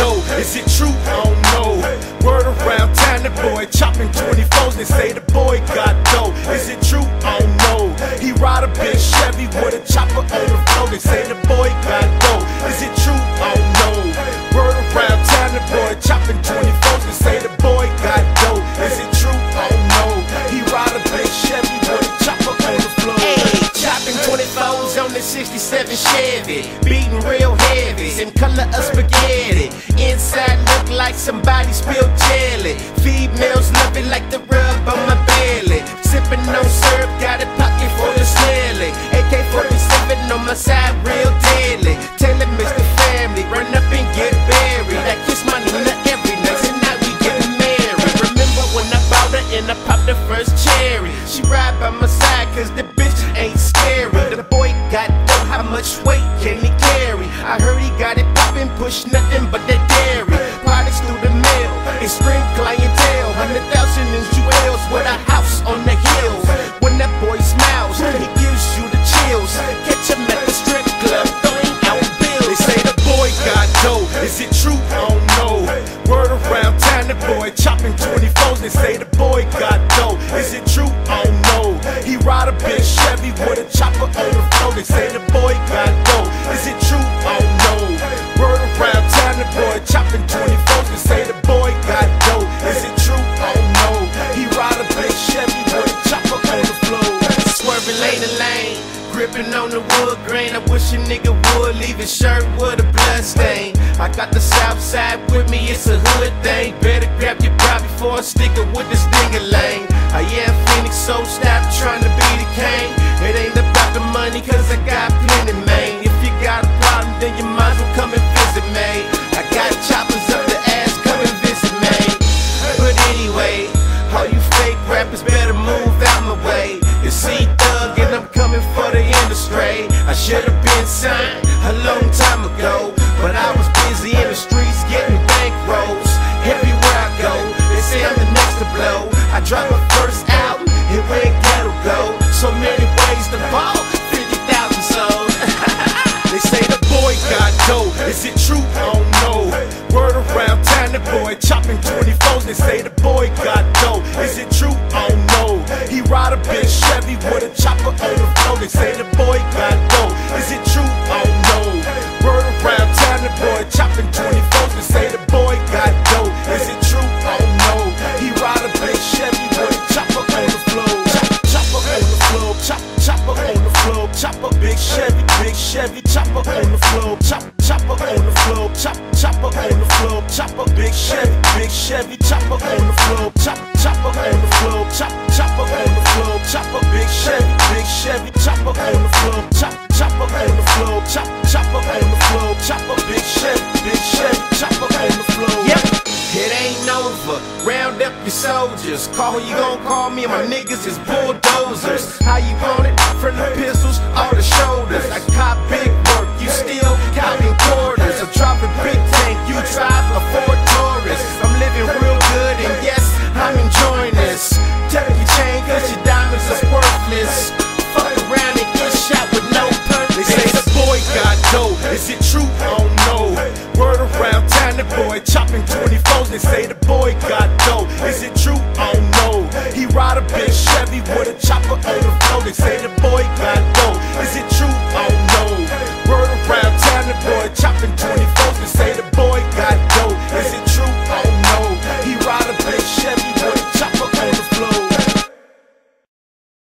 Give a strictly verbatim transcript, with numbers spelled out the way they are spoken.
dough. Is it true? I don't know. Word around town, the boy chopping twenty-fours. They say the boy got dough. Is it true? I don't know. He ride a big Chevy with a chopper on the floor. They say the boy got dough. Is it true? I don't know. Word around town, the boy chopping twenty-fours. They say the boy got dough. Is it true? I don't know. He ride a big Chevy with a chopper on the floor. Hey, chopping twenty-fours on the sixty-seven Chevy, beating real heavy, in color of spaghetti. Inside look like somebody spilled jelly. Females love it like the rub on my belly. Sipping on syrup, got a pocket full of snelly. A K forty-seven on my side, real deadly. Telling Mister Family, run up and get buried. I kiss my Nina every night, tonight we getting married. Remember when I bought her and I popped her first cherry? She ride by my side cause the bitch ain't scary. The boy got dough, how much weight can he carry? I heard he got it poppin', push nothing but that dairy. Products through the mail, it's spring clientele. Hundred thousand in jewels with a house on the hill. When that boy smiles, he gives you the chills. Catch him at the strip club, throwing out bills. They say the boy got dough, is it true? I don't know. Word around town, the boy chopping twenty-fours. They say the boy got dough, is it true? I don't know. He ride a big Chevy with a chopper on the floor. They say the boy got dough. Is it true? I don't know. Word around town, the boy chopping twenty-fours. They say the boy got dough. Is it true? I don't know. He ride a big Chevy with a chopper on the floor. Swerving lane to lane, gripping on the wood grain. I wish a nigga would leave his shirt with a blood stain. I got the south side with me, it's a hood thing. Better grab your pride before I stick it with this nigga lane. I am Phoenix, so stop trying to be the king. It ain't about the money, cause I got plenty, man. If you got a problem, then you might as well come and visit, man. I got choppers up the ass, come and visit, man. But anyway, all you fake rappers better move out my way. You see thug and I'm coming for the industry. I should've been signed a long time ago, but I was busy in the streets getting bankrolls. Everywhere I go, they say I'm the next to blow. I drop a first album, it went ghetto gold. So many ways to ball, fifty thousand sold. They say the boy got dough, is it true? I don't know. Word around town, the boy chopping twenty-fours. They say the boy got dough, is it true? I don't know. He ride a big Chevy with a chopper on the floor. They say the boy got dough, is it true? I don't know. Word around town, the boy chopping twenty-fours. They say the boy got dough, is it true? I don't know. He ride a big Chevy with a chopper on the floor. Chopper on the floor, chop, chopper on the floor, chopper, big Chevy, big Chevy, chopper on the floor, chop, chopper on the floor, chop, chopper on the floor, chopper, big Chevy, big Chevy, chopper on the floor, chop, chopper on the floor, chop, chopper on the floor, chopper, big Chevy, big Chevy, chopper on the floor, chop, chopper on the floor, chop, chopper on the floor, chopper, big Chevy, big Chevy, chopper on the floor. Yep. It ain't over, round up your soldiers. Call who you gon' call me, my niggas is bulldozers. How you want it? From the pistols, all the shoulders. I cop big work, you still counting quarters. I'm dropping big tank, you drive a Ford Taurus. I'm living real good and yes, I'm enjoying